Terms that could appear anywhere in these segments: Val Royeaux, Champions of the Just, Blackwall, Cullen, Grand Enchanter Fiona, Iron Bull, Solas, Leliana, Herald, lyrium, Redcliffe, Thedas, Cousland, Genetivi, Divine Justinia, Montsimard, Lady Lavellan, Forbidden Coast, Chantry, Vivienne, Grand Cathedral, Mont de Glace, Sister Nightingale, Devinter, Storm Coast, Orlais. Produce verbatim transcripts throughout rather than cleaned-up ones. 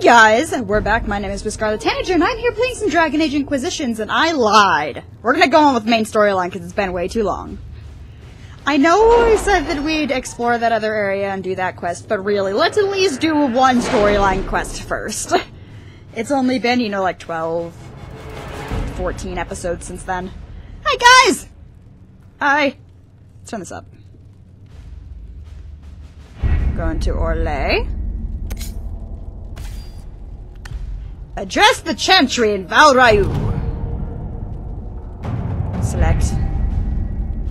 Hey guys, we're back. My name is Scarlet Tanager, and I'm here playing some Dragon Age Inquisitions, and I lied. We're gonna go on with the main storyline because it's been way too long. I know I said that we'd explore that other area and do that quest, but really, let's at least do one storyline quest first. It's only been, you know, like twelve, fourteen episodes since then. Hi guys! Hi. Let's turn this up. Going to Orlais. Address the Chantry in Val Royeaux. Select.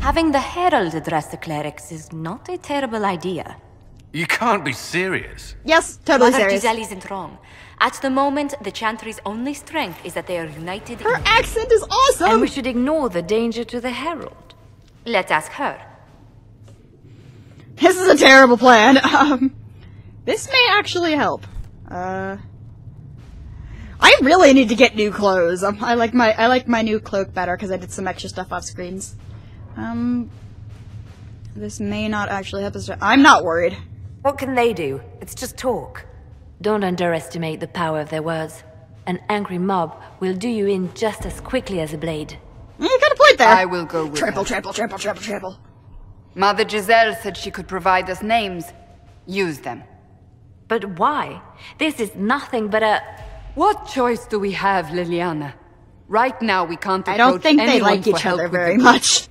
Having the Herald address the clerics is not a terrible idea. You can't be serious. Yes, totally Mother serious. Mother Dizeli isn't wrong. At the moment, the Chantry's only strength is that they are united. Her in accent is awesome! And we should ignore the danger to the Herald. Let's ask her. This is a terrible plan. Um, this may actually help. Uh... I really need to get new clothes. Um, I like my I like my new cloak better because I did some extra stuff off screens. Um, this may not actually help us. I'm not worried. What can they do? It's just talk. Don't underestimate the power of their words. An angry mob will do you in just as quickly as a blade. You got a point there. I will go with trample, trample, trample, trample, trample. Mother Dizeli said she could provide us names. Use them. But why? This is nothing but a. What choice do we have, Leliana? Right now we can't approach anyone for help. I don't think they like each other very much.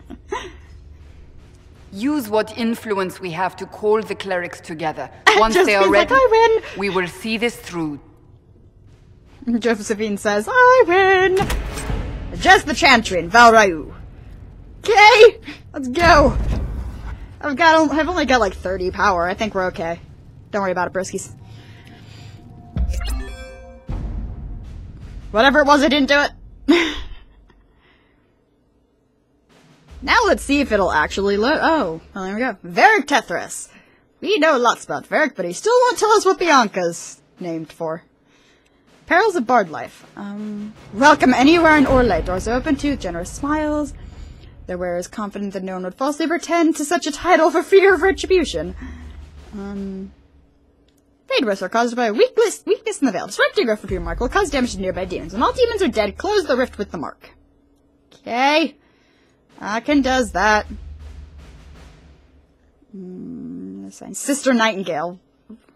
Use what influence we have to call the clerics together. Once they are ready, like, I win. We will see this through. Josephine says, I win! Adjust the Chantry in Val Royeaux. Okay, let's go. I've got, I've only got like thirty power. I think we're okay. Don't worry about it, broskies. Whatever it was, I didn't do it. Now let's see if it'll actually load. Oh, well, there we go. Varric Tethras. We know lots about Varric, but he still won't tell us what Bianca's named for. Perils of Bard Life. Um, welcome anywhere in Orlais. Doors open to generous smiles. Their wearer is confident that no one would falsely pretend to such a title for fear of retribution. Um... Fade rifts are caused by a weakness, weakness in the veil. Disrupting rift with your mark will cause damage to nearby demons. When all demons are dead, close the rift with the mark. Okay. Akin does that. Mm, Sister Nightingale. Isn't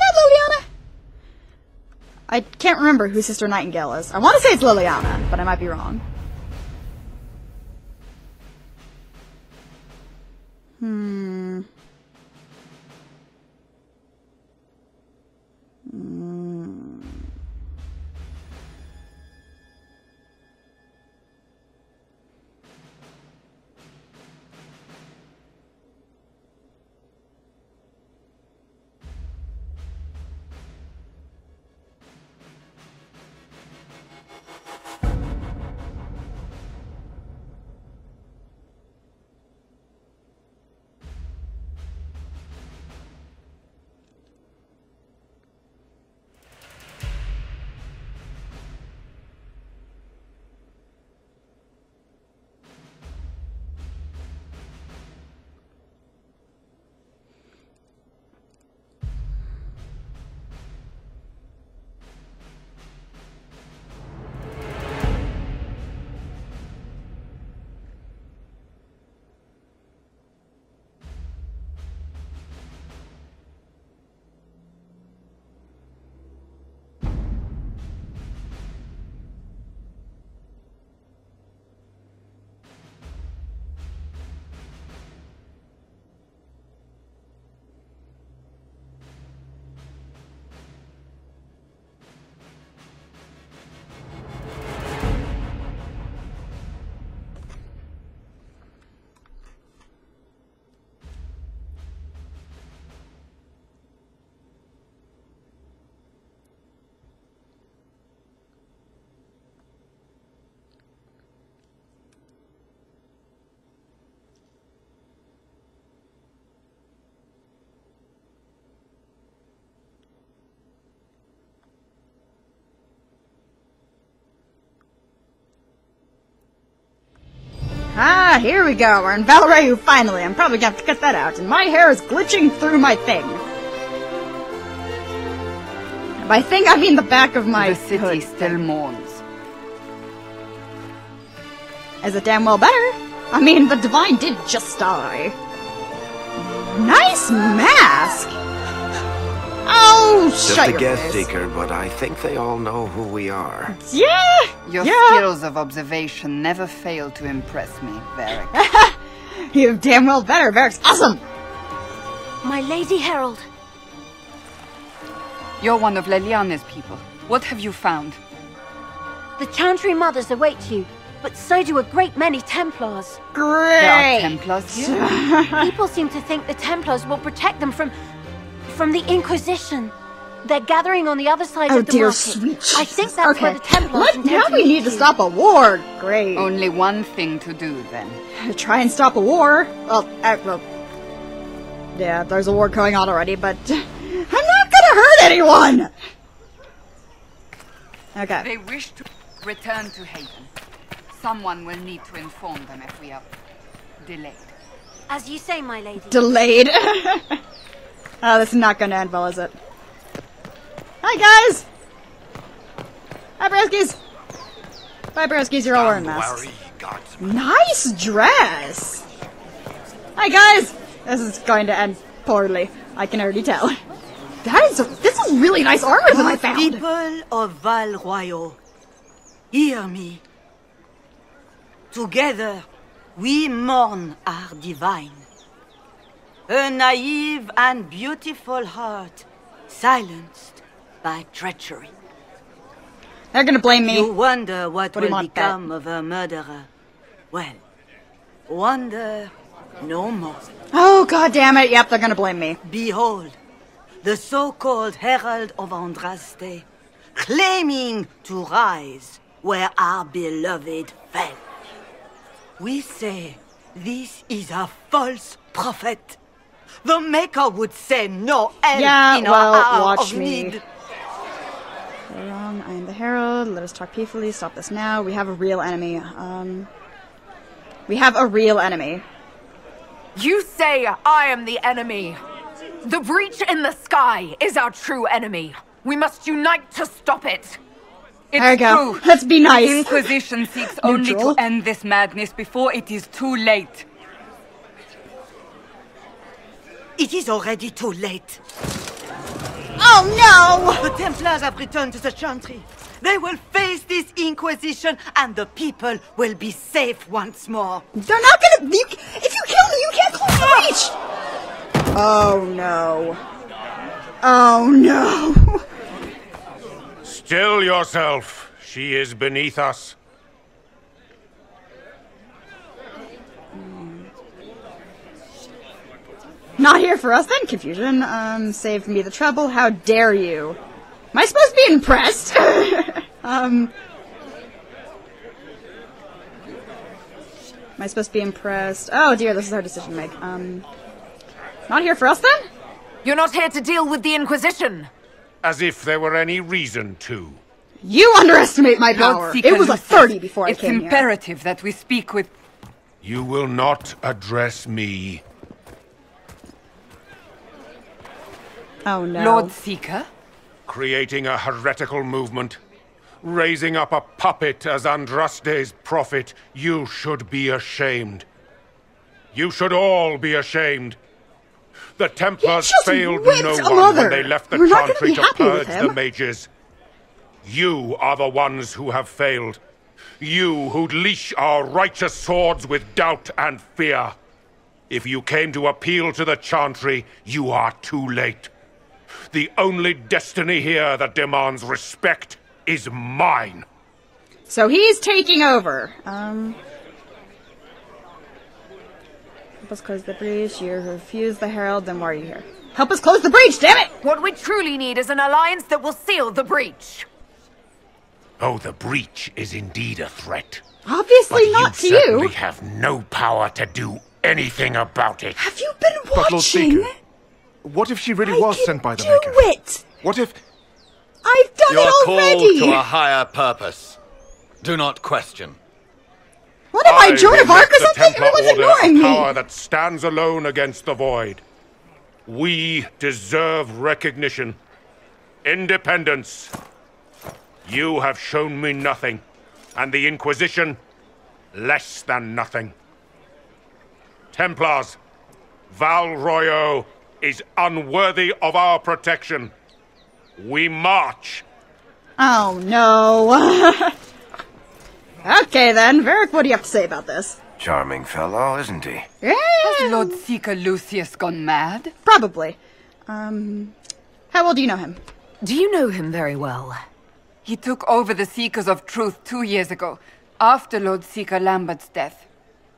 that Leliana? I can't remember who Sister Nightingale is. I want to say it's Leliana, but I might be wrong. Hmm... Mm. Ah, here we go. We're in Val Royeaux finally. I'm probably gonna have to cut that out. And my hair is glitching through my thing. I think I mean the back of my... The city still mourns. Is it damn well better? I mean, the Divine did just die. Nice mask! Oh, just shut your face. Just a guest seeker, but I think they all know who we are. Yeah! Your yeah. skills of observation never fail to impress me, Varric. You damn well better, Varric's awesome! My Lady Herald. You're one of Leliana's people. What have you found? The Chantry mothers await you, but so do a great many Templars. Great! There are Templars here? People seem to think the Templars will protect them from... from the Inquisition. They're gathering on the other side oh, of the dear market. Sweet I think that's okay. where the Templars... What? Now we need to stop a war! Great. Only one thing to do, then. Try and stop a war? Well, I, well... Yeah, there's a war going on already, but... I'm not gonna hurt anyone! Okay. They wish to return to Haven. Someone will need to inform them if we are delayed. As you say, my lady. Delayed? Oh, this is not going to end well, is it? Hi, guys! Hi, Braskies! Bye, Braskies, you're all wearing masks. Nice dress! Hi, guys! This is going to end poorly. I can already tell. That is... This is really nice armor that I found! People of Val Royeaux, hear me. Together, we mourn our divine. Her naive and beautiful heart, silenced by treachery. They're gonna blame me. You wonder what, what will become that? of her murderer. Well, wonder no more. Oh, god damn it. Yep, they're gonna blame me. Behold, the so-called Herald of Andraste, claiming to rise where our beloved fell. We say this is a false prophet. The Maker would say no end yeah, in well, our hour watch of me. need. Very wrong. I am the Herald. Let us talk peacefully. Stop this now. We have a real enemy. Um, we have a real enemy. You say I am the enemy. The breach in the sky is our true enemy. We must unite to stop it. It's there you go. True. Let's be nice. The Inquisition seeks only to end this madness before it is too late. It is already too late. Oh no! The Templars have returned to the Chantry. They will face this Inquisition and the people will be safe once more. They're not gonna... You, if you kill them, you can't close the breach! Oh no. Oh no. Still yourself. She is beneath us. Not here for us then? Confusion. Um, save me the trouble. How dare you? Am I supposed to be impressed? um... Am I supposed to be impressed? Oh dear, this is our decision to make. Um... Not here for us then? You're not here to deal with the Inquisition! As if there were any reason to. You underestimate my power. It was a thirty before I came here. It's imperative that we speak with... You will not address me. Oh no. Lord Seeker? Creating a heretical movement. Raising up a puppet as Andraste's prophet. You should be ashamed. You should all be ashamed. The Templars failed no one when they left the Chantry to purge the mages. You are the ones who have failed. You who leash our righteous swords with doubt and fear. If you came to appeal to the Chantry, you are too late. The only destiny here that demands respect is mine. So he's taking over. Um... Help us close the breach. You refuse the Herald, then why are you here? Help us close the breach, damn it! What we truly need is an alliance that will seal the breach. Oh, the breach is indeed a threat. Obviously but not you to you. We have no power to do anything about it. Have you been watching? But Lord Seeker, what if she really I was sent by the Maker? Do it. What if I've done You're it already? Called to a higher purpose. Do not question. What am I, Joan of Arc or something? Everyone's ignoring me! Power that stands alone against the void. We deserve recognition. Independence. You have shown me nothing, and the Inquisition less than nothing. Templars, Val Royeaux is unworthy of our protection. We march. Oh, no. Okay, then. Varric, what do you have to say about this? Charming fellow, isn't he? Yeah. Has Lord Seeker Lucius gone mad? Probably. Um, how well do you know him? Do you know him very well? He took over the Seekers of Truth two years ago, after Lord Seeker Lambert's death.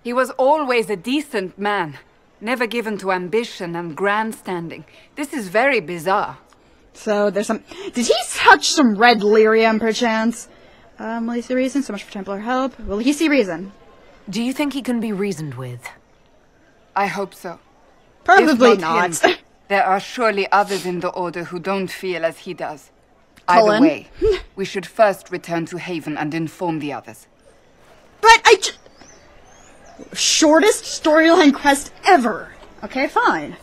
He was always a decent man, never given to ambition and grandstanding. This is very bizarre. So there's some... Did he touch some red lyrium, perchance? Um, will he see reason? So much for Templar help. Will he see reason? Do you think he can be reasoned with? I hope so. Probably not. Him, there are surely others in the Order who don't feel as he does. Cullen. Either way, we should first return to Haven and inform the others. But I j Shortest storyline quest ever! Okay, fine.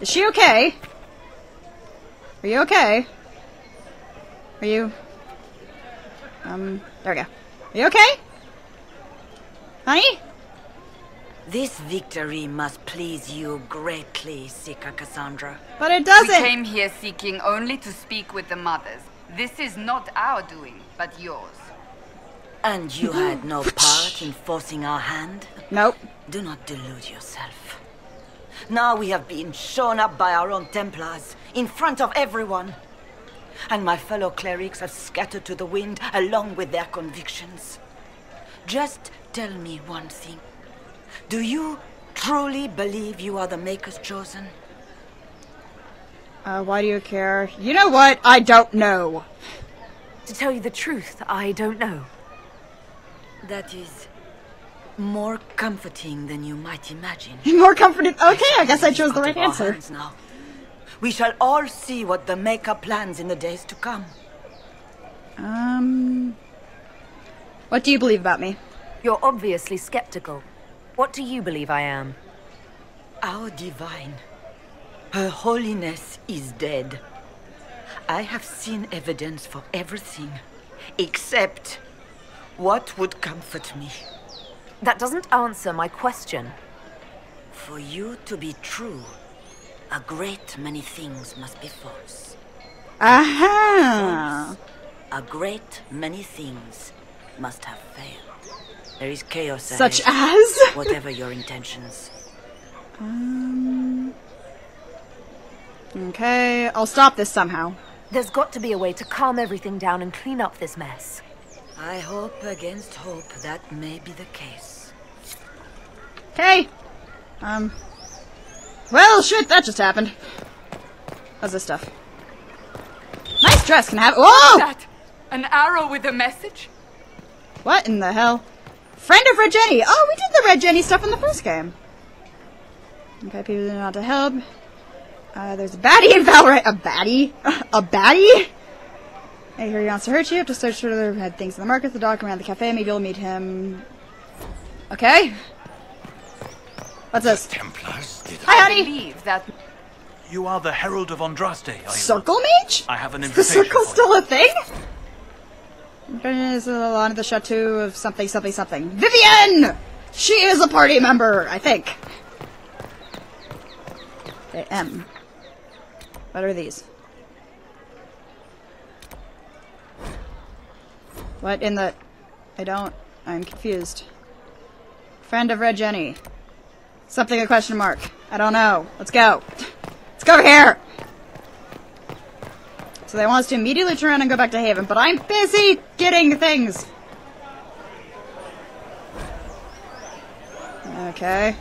Is she okay? Are you okay? Are you... Um, there we go. Are you okay? Honey? This victory must please you greatly, Seeker Cassandra. But it doesn't! We came here seeking only to speak with the mothers. This is not our doing, but yours. And you had no part in forcing our hand? Nope. Do not delude yourself. Now we have been shown up by our own Templars, in front of everyone. And my fellow clerics have scattered to the wind along with their convictions. Just tell me one thing. Do you truly believe you are the Maker's chosen? Uh, why do you care? You know what? I don't know. To tell you the truth, I don't know. That is more comforting than you might imagine. More comforting? Okay, I guess I chose the right answer. Now. We shall all see what the Maker plans in the days to come. Um... What do you believe about me? You're obviously skeptical. What do you believe I am? Our Divine. Her Holiness is dead. I have seen evidence for everything, except what would comfort me. That doesn't answer my question. For you to be true, a great many things must be false. Aha! False. A great many things must have failed. There is chaos. Such ahead, as? Whatever your intentions. Um. Okay, I'll stop this somehow. There's got to be a way to calm everything down and clean up this mess. I hope against hope that may be the case. Okay. Um. Well, shit, that just happened. How's this stuff? Nice dress can have- Whoa! That? An arrow with a message? What in the hell? Friend of Red Jenny! Oh, we did the Red Jenny stuff in the first game. Okay, people do not to help. Uh, there's a baddie in Valorant. A baddie? A baddie? I hear he wants to hurt you. Have to search for the red things in the market, the dog around the cafe. Maybe you'll meet him. Okay. What's this? Templars, did Hi, honey. I believe that you are the Herald of Andraste. Are you? Circle mage? I have an invitation. Is the circle still a thing? Is the lawn of the chateau of something, something, something. Vivienne, she is a party member, I think. They M. What are these? What in the? I don't. I'm confused. Friend of Red Jenny. Something a question mark. I don't know. Let's go. Let's go over here! So they want us to immediately turn around and go back to Haven, but I'm busy getting things! Okay.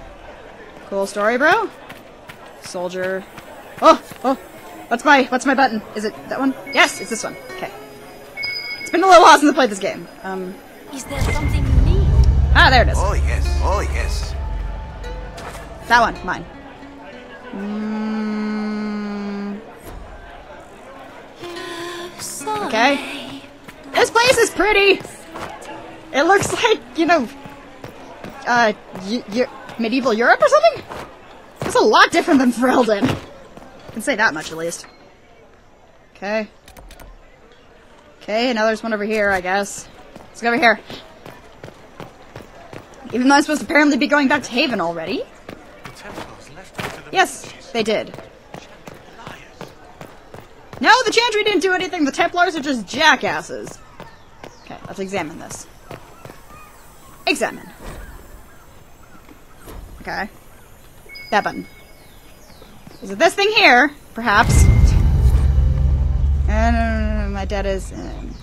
Cool story, bro. Soldier. Oh! Oh! What's my- what's my button? Is it that one? Yes! It's this one. Okay. It's been a little while since I played this game. Um... Is there something you need? Ah, there it is. Oh yes, oh yes. That one, mine. Mm. Okay. This place is pretty! It looks like, you know, uh, y y medieval Europe or something? It's a lot different than Ferelden. I can say that much, at least. Okay. Okay, now there's one over here, I guess. Let's go over here. Even though I'm supposed to apparently be going back to Haven already. Yes, they did. No, the Chantry didn't do anything. The Templars are just jackasses. Okay, let's examine this. Examine. Okay. That button. Is it this thing here? Perhaps. And uh, my dad is um,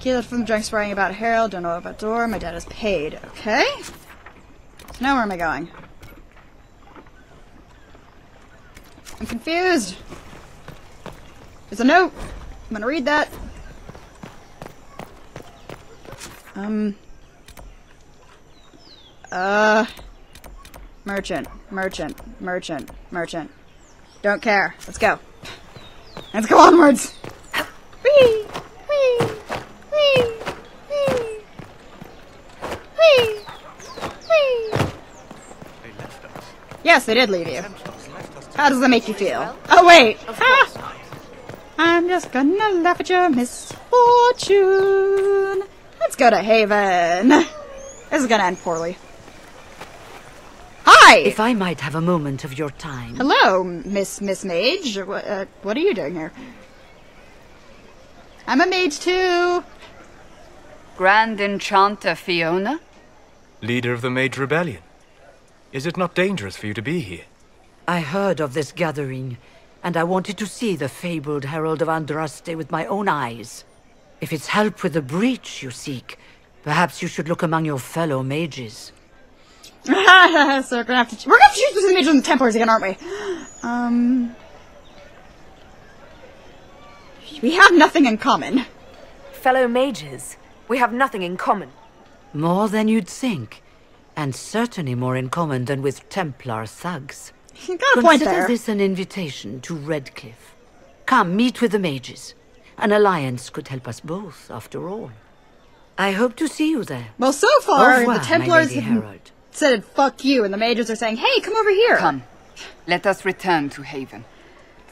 killed from drinks worrying about Herald. Don't know about door. My dad is paid. Okay. So now where am I going? I'm confused. There's a note. I'm gonna read that. Um. Uh. Merchant. Merchant. Merchant. Merchant. Don't care. Let's go. Let's go onwards. Whee! Whee! Whee! Whee! Whee! Whee! They left us. Yes, they did leave you. How does that make you feel? Oh, wait! Ah! I'm just gonna laugh at your misfortune. Let's go to Haven. This is gonna end poorly. Hi! If I might have a moment of your time. Hello, Miss Miss Mage. What, uh, what are you doing here? I'm a mage too. Grand Enchanter Fiona? Leader of the Mage Rebellion. Is it not dangerous for you to be here? I heard of this gathering, and I wanted to see the fabled Herald of Andraste with my own eyes. If it's help with the breach you seek, perhaps you should look among your fellow mages. So we're gonna have to we're gonna have to choose the mages and the Templars again, aren't we? Um, we have nothing in common. Fellow mages, we have nothing in common. More than you'd think, and certainly more in common than with Templar thugs. You got a point there. Consider this an invitation to Redcliffe. Come, meet with the mages. An alliance could help us both, after all. I hope to see you there. Well, so far, the Templars have said, fuck you, and the mages are saying, hey, come over here. Come. Let us return to Haven.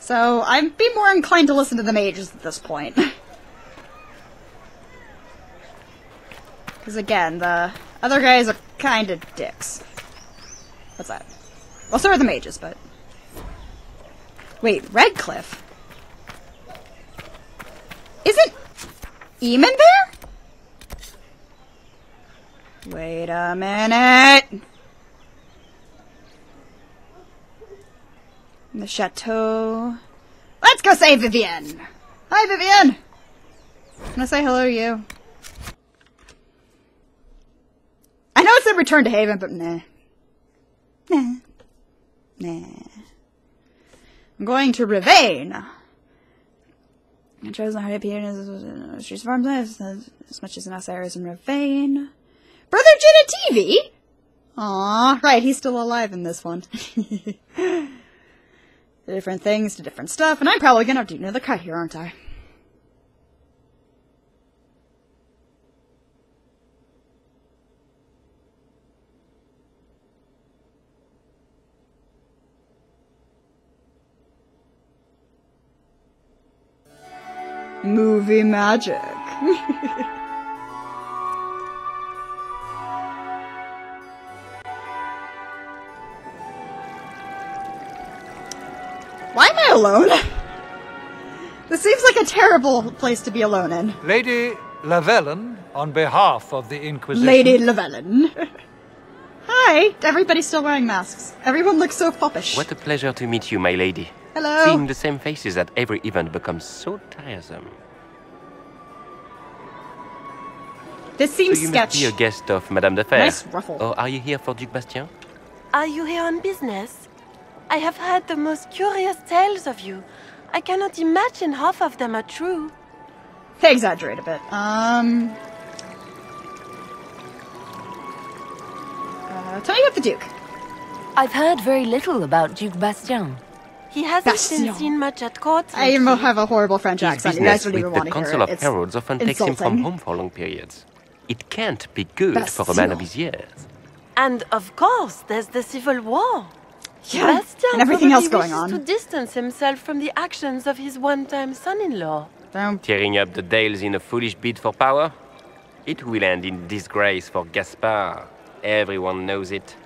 So, I'd be more inclined to listen to the mages at this point. Because, again, the other guys are kind of dicks. What's that? Well, so are the mages, but... Wait, Redcliffe? Isn't... Eamon there? Wait a minute! In the chateau... Let's go save Vivienne! Hi, Vivienne! Can I say hello to you? I know it said return to Haven, but nah. Nah. Nah. I'm going to Ravaine. I chose not to be in she's farmed as much as an Osiris in Ravaine. Brother Genetivi? Aww, right, he's still alive in this one. Different things to different stuff, and I'm probably gonna have to do another cut here, aren't I? Movie magic. Why am I alone? This seems like a terrible place to be alone in. Lady Lavellan, on behalf of the Inquisition. Lady Lavellan. Hi. Everybody's still wearing masks. Everyone looks so foppish. What a pleasure to meet you, my lady. Hello. Seeing the same faces at every event becomes so tiresome. This seems so sketchy. You must be a guest of Madame de Ferse. Nice ruffle. Or are you here for Duke Bastien? Are you here on business? I have heard the most curious tales of you. I cannot imagine half of them are true. They exaggerate a bit. Um. Uh, tell me about the Duke. I've heard very little about Duke Bastien. He hasn't Bastien. been seen much at court. I have a horrible French accent. You guys really want to hear it. The Council of Heralds often takes him from home for long periods. It can't be good Bastien. for a man of his years. And of course, there's the Civil War. Yeah, and everything else going on. To distance himself from the actions of his one-time son-in-law. Tearing up the dales in a foolish bid for power? It will end in disgrace for Gaspard. Everyone knows it.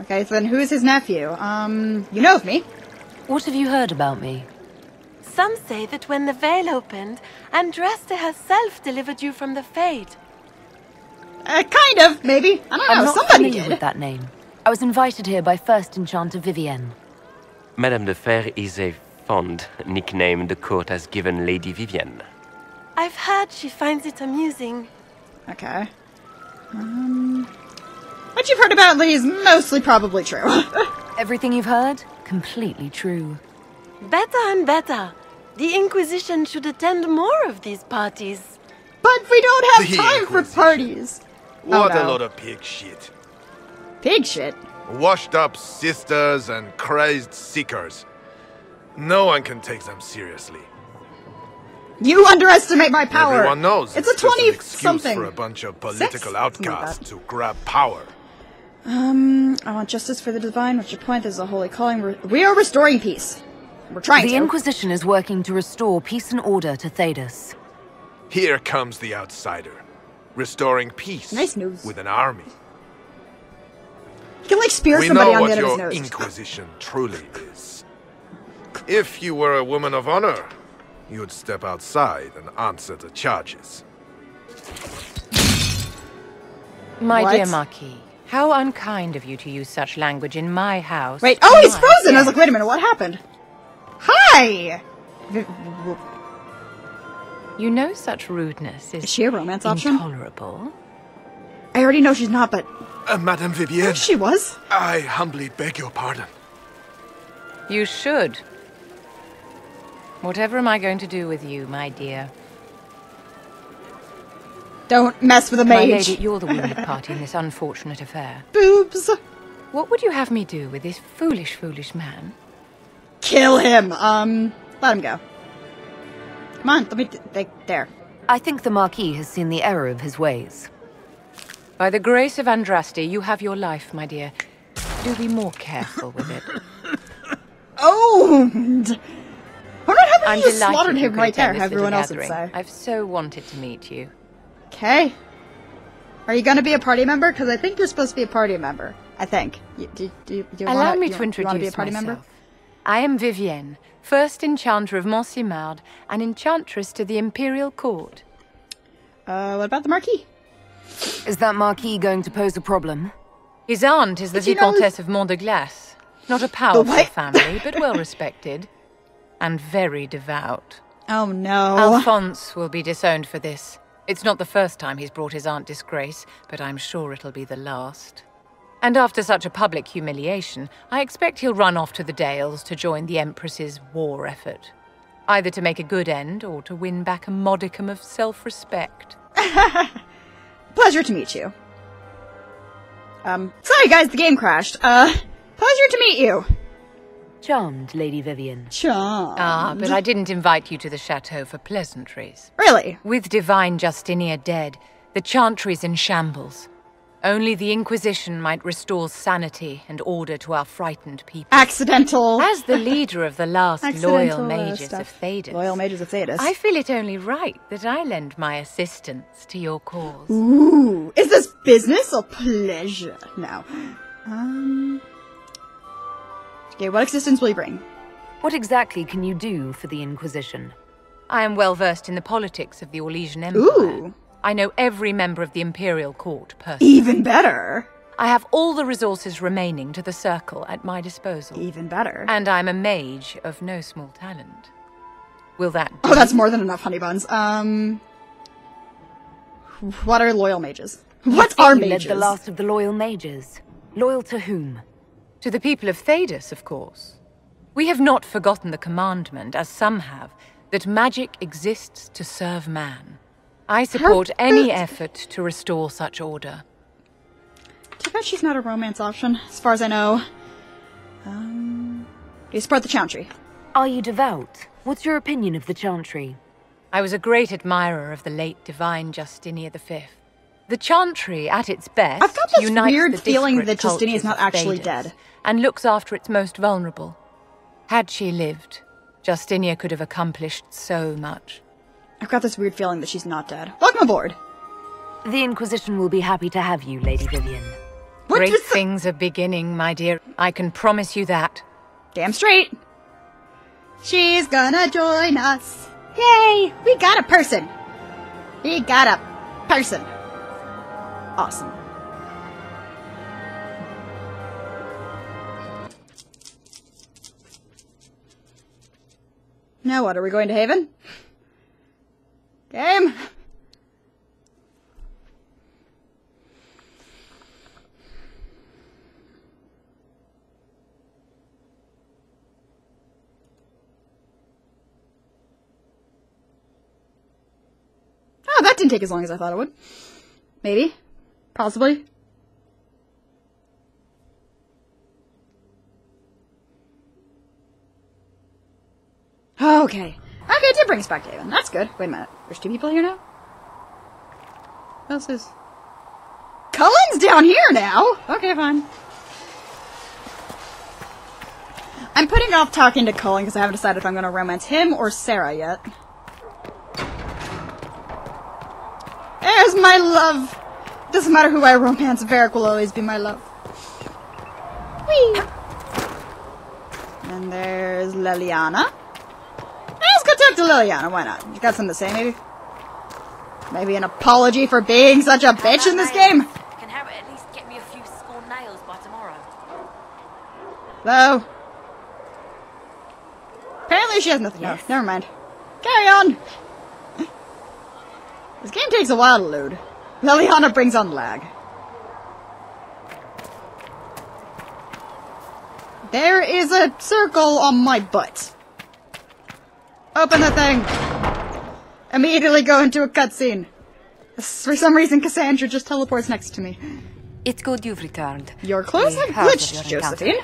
Okay, so then who is his nephew? Um, you know of me. What have you heard about me? Some say that when the veil opened, Andraste herself delivered you from the Fade. Uh, kind of, maybe. I don't know, I'm not somebody did. With that name. I was invited here by First Enchanter Vivienne. Madame de Ferse is a fond nickname the court has given Lady Vivienne. I've heard she finds it amusing. Okay. Um, what you've heard about Lady is mostly probably true. Everything you've heard? Completely true. Better and better. The Inquisition should attend more of these parties. But we don't have time for parties. What a lot of pig shit. Pig shit? Washed up sisters and crazed seekers. No one can take them seriously. You underestimate my power. Everyone knows it's, it's a twenty-something for a bunch of political Six? outcasts who grab power. Um, I want justice for the divine, which your point is a holy calling. We're, we are restoring peace. We're trying. The to. Inquisition is working to restore peace and order to Thedas. Here comes the outsider, restoring peace. Nice news. With an army. You can like spear we somebody on the other nose. We know what your Inquisition truly is. If you were a woman of honor, you'd step outside and answer the charges. My what? dear Marquis, how unkind of you to use such language in my house. Wait, oh, he's frozen! Yeah. I was like, wait a minute, what happened? Hi! You know such rudeness is, is she a romance option? Intolerable. I already know she's not, but... Uh, Madame Vivienne. She was? I humbly beg your pardon. You should. Whatever am I going to do with you, my dear? Don't mess with a mage. My lady, you're the wounded party in this unfortunate affair. Boobs. What would you have me do with this foolish, foolish man? Kill him. Um, let him go. Come on, let me... Th there. I think the Marquis has seen the error of his ways. By the grace of Andraste, you have your life, my dear. Do be more careful with it. Owned! We're not having I'm you slaughtered him right there, everyone else would say. I've so wanted to meet you. Okay. Are you going to be a party member? Because I think you're supposed to be a party member. I think. You, do, do, do you Allow wanna, me to you, introduce you be a party myself. Member? I am Vivienne, first enchanter of Montsimard, and enchantress to the Imperial Court. Uh, what about the Marquis? Is that Marquis going to pose a problem? His aunt is the Vicomtesse of Mont de Glace. Not a powerful family, but well-respected. And very devout. Oh, no. Alphonse will be disowned for this. It's not the first time he's brought his aunt disgrace, but I'm sure it'll be the last. And after such a public humiliation, I expect he'll run off to the Dales to join the Empress's war effort. Either to make a good end, or to win back a modicum of self-respect. Pleasure to meet you. Um, sorry guys, the game crashed. Uh, pleasure to meet you. Charmed, Lady Vivienne. Charmed. Ah, but I didn't invite you to the chateau for pleasantries. Really? With Divine Justinia dead, the Chantry's in shambles. Only the Inquisition might restore sanity and order to our frightened people. Accidental. As the leader of the last loyal mages uh, of Thedas. Loyal mages of Thedas. I feel it only right that I lend my assistance to your cause. Ooh, is this business or pleasure? No. Um. Okay, what assistance will you bring? What exactly can you do for the Inquisition? I am well versed in the politics of the Orlesian Empire. Ooh. I know every member of the Imperial Court personally. Even better! I have all the resources remaining to the Circle at my disposal. Even better. And I'm a mage of no small talent. Will that do? Oh, that's more than enough honey buns. Um... What are loyal mages? What are mages? You led the last of the loyal mages. Loyal to whom? To the people of Thedas, of course. We have not forgotten the commandment, as some have, that magic exists to serve man. I support any effort to restore such order. Too bad she's not a romance option, as far as I know. Um, you support the Chantry. Are you devout? What's your opinion of the Chantry? I was a great admirer of the late Divine Justinia the fifth. The Chantry, at its best, I've got this weird feeling that Justinian is not actually dead, and looks after its most vulnerable. Had she lived, Justinia could have accomplished so much. I've got this weird feeling that she's not dead. Welcome aboard! The Inquisition will be happy to have you, Lady Vivienne. What Great things are beginning, my dear. I can promise you that. Damn straight! She's gonna join us! Yay! We got a person! We got a person! Awesome. Now what, are we going to Haven? Game! Oh, that didn't take as long as I thought it would. Maybe. Possibly. Okay. Okay, it did bring us back to Haven. That's good. Wait a minute. There's two people here now? Who else is... Cullen's down here now! Okay, fine. I'm putting off talking to Cullen because I haven't decided if I'm going to romance him or Sarah yet. There's my love! Doesn't matter who I romance, Varric will always be my love. Whee! And there's Leliana. Talk to Leliana, why not? You got something to say, maybe? Maybe an apology for being such a bitch in this game? Can Harriet at least get me a few score nails by tomorrow? Hello? Apparently she has nothing. Yes. No, never mind. Carry on! This game takes a while to load. Leliana brings on lag. There is a circle on my butt. Open the thing! Immediately go into a cutscene. For some reason, Cassandra just teleports next to me. It's good you've returned. Your clothes have glitched, Josephine.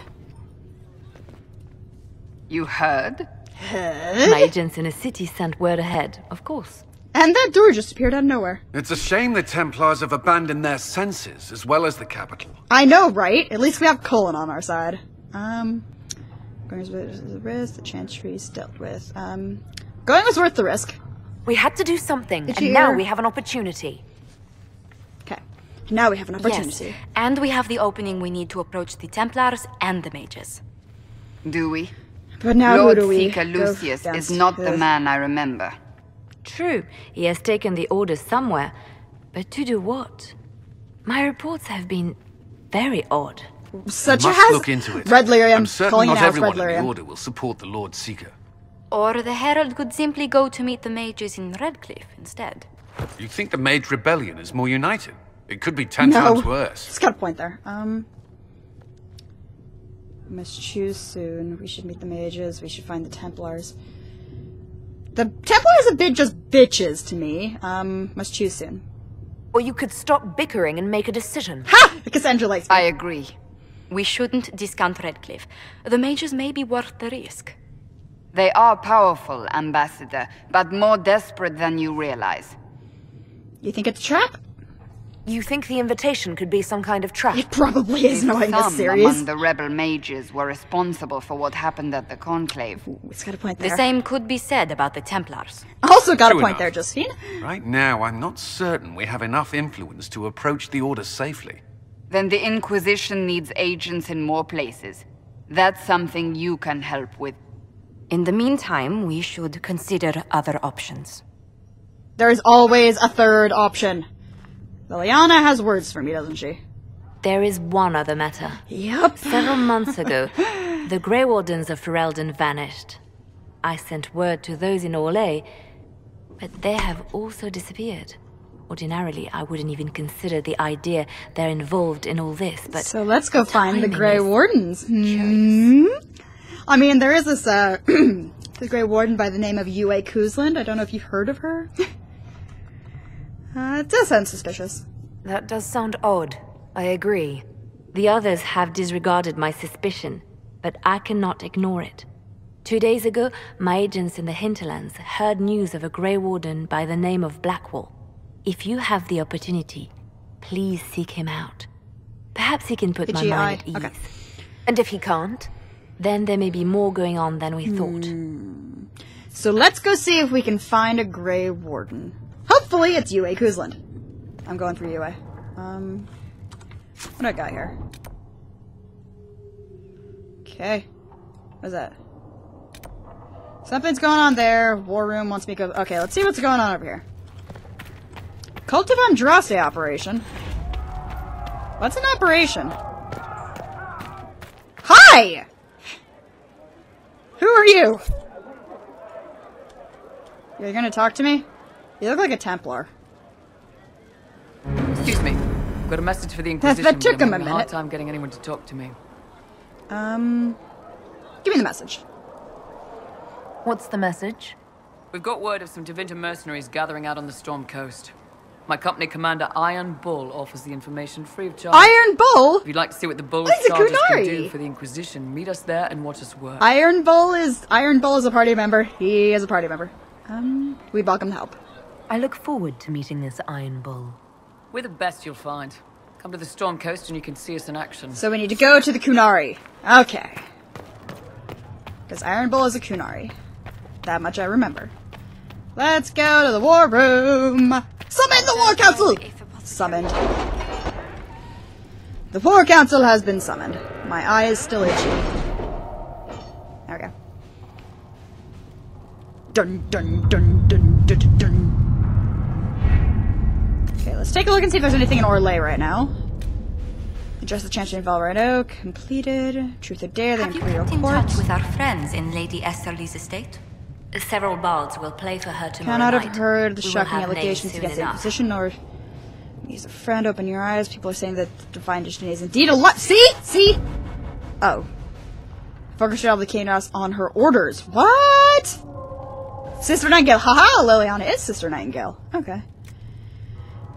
You heard? Heard? My agents in the city sent word ahead, of course. And that door just appeared out of nowhere. It's a shame the Templars have abandoned their senses, as well as the capital. I know, right? At least we have Cullen on our side. Um... Going was worth the risk, the Chantry's dealt with. Um, going was worth the risk. We had to do something, and now we have an opportunity. Okay. Now we have an opportunity. Yes. And we have the opening we need to approach the Templars and the mages. Do we? But now Lord Seeker Lucius is not the man I remember. True. He has taken the orders somewhere. But to do what? My reports have been very odd. Such as look into it. Red Lyrium. I'm certain not everyone in the Order will support the Lord Seeker. Or the Herald could simply go to meet the mages in Redcliffe instead. You think the Mage Rebellion is more united? It could be ten no. times worse. It's got a point there. Um, we must choose soon. We should meet the mages. We should find the Templars. The Templars are bit just bitches to me. Um, must choose soon. Or you could stop bickering and make a decision. Ha! Cassandra likes me. I agree. We shouldn't discount Redcliffe. The mages may be worth the risk. They are powerful, Ambassador, but more desperate than you realize. You think it's a trap? You think the invitation could be some kind of trap? It probably is, knowing this series. Some among the rebel mages were responsible for what happened at the Conclave. Ooh, it's got a point there. The same could be said about the Templars. Also got True a point enough. there, Justine. Right now, I'm not certain we have enough influence to approach the Order safely. Then the Inquisition needs agents in more places. That's something you can help with. In the meantime, we should consider other options. There is always a third option. Leliana has words for me, doesn't she? There is one other matter. Yep. Several months ago, the Grey Wardens of Ferelden vanished. I sent word to those in Orlais, but they have also disappeared. Ordinarily, I wouldn't even consider the idea they're involved in all this, but... So let's go find the Grey Wardens. Hmm? I mean, there is this, uh... the Grey Warden by the name of U A Cousland. I don't know if you've heard of her. uh, it does sound suspicious. That does sound odd. I agree. The others have disregarded my suspicion, but I cannot ignore it. Two days ago, my agents in the Hinterlands heard news of a Grey Warden by the name of Blackwall. If you have the opportunity, please seek him out. Perhaps he can put my mind at ease. Okay. And if he can't, then there may be more going on than we thought. Hmm. So let's go see if we can find a Grey Warden. Hopefully it's U A Cousland. I'm going for U A. Um, what do I got here? Okay. What's that? Something's going on there. War room wants me to go... Okay, let's see what's going on over here. Cult of Andraste operation. What's an operation? Hi! Who are you? You're gonna talk to me? You look like a Templar. Excuse me. I've got a message for the Inquisition. That, that took him a minute. Hard time getting anyone to talk to me. Um... Give me the message. What's the message? We've got word of some Devinter mercenaries gathering out on the Storm Coast. My company commander, Iron Bull, offers the information free of charge. Iron Bull? If you'd like to see what the Bull's charges can do for the Inquisition, meet us there and watch us work. Iron Bull is... Iron Bull is a party member. He is a party member. Um, we welcome help. I look forward to meeting this Iron Bull. We're the best you'll find. Come to the Storm Coast and you can see us in action. So we need to go to the Kunari. Okay. Because Iron Bull is a Kunari. That much I remember. Let's go to the war room! Summon the War Council! Summoned. The War Council has been summoned. My eye is still itchy. Okay. Dun, dun, dun, dun, dun, dun. Okay, let's take a look and see if there's anything in Orlais right now. Address the Chantry in Val Royeaux. Completed. Truth or Dare, the Have Imperial Court. Have you kept in touch with our friends in Lady Esterly's estate? Several bards will play for her tomorrow night. Cannot have heard the we shocking allegations against the Inquisition, nor... He's a friend, open your eyes. People are saying that the Divine Destiny is indeed a lot. See? See? Oh. Focus all the chaos on her orders. What? Sister Nightingale, haha, Leliana is Sister Nightingale. Okay.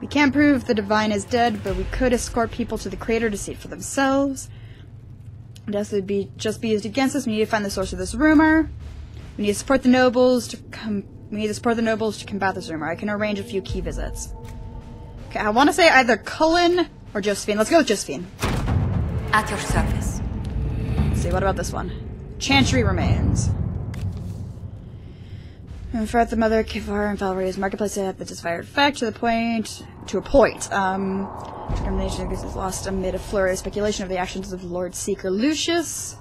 We can't prove the Divine is dead, but we could escort people to the crater to see it for themselves. Death would be just be used against us. We need to find the source of this rumor. We need to support the nobles to com we need to support the nobles to combat this rumor. I can arrange a few key visits. Okay, I want to say either Cullen or Josephine. Let's go with Josephine. At your service. Let's see, what about this one? Chantry remains. And throughout the Mother, Kivar, and Valeria's marketplace at the desired effect to the point... to a point. Um, discrimination is lost amid a flurry of speculation of the actions of Lord Seeker Lucius.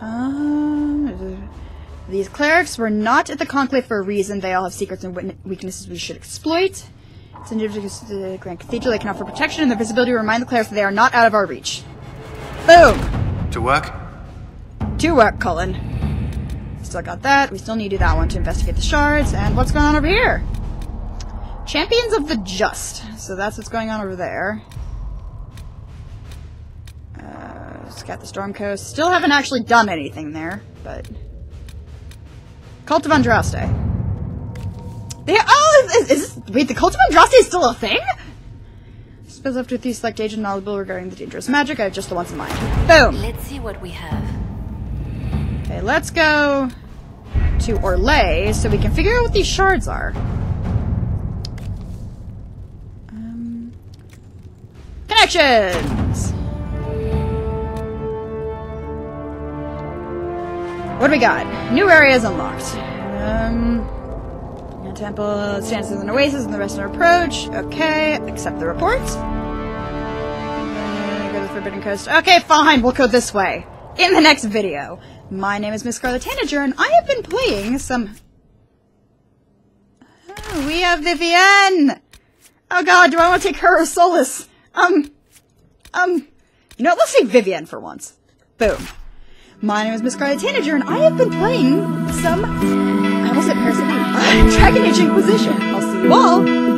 Um, these clerics were not at the Conclave for a reason. They all have secrets and weaknesses we should exploit. It's individuals to the Grand Cathedral. They can offer protection, and their visibility will remind the clerics that they are not out of our reach. Boom! To work? To work, Cullen. Still got that. We still need to do that one to investigate the shards. And what's going on over here? Champions of the Just. So that's what's going on over there. Uh, scout the Storm Coast. Still haven't actually done anything there, but... Cult of Andraste. They- oh! Is, is this- wait, the Cult of Andraste is still a thing?! Spills after the select agent knowledgeable regarding the dangerous magic. I have just the ones in mind. Boom! Let's see what we have. Okay, let's go to Orlais so we can figure out what these shards are. Um, connections! What do we got? New areas unlocked. Um, a temple stands as an oasis and the rest are an approach. Okay, accept the report. Uh, go to the Forbidden Coast. Okay, fine, we'll go this way. In the next video. My name is Miss Scarlet Tanager, and I have been playing some... Oh, we have Vivienne! Oh god, do I want to take her or Solus? Um... Um... You know what, let's take Vivienne for once. Boom. My name is Miss Scarlet Tanager, and I have been playing some... I almost said Parasite. Dragon Age Inquisition. I'll see you all!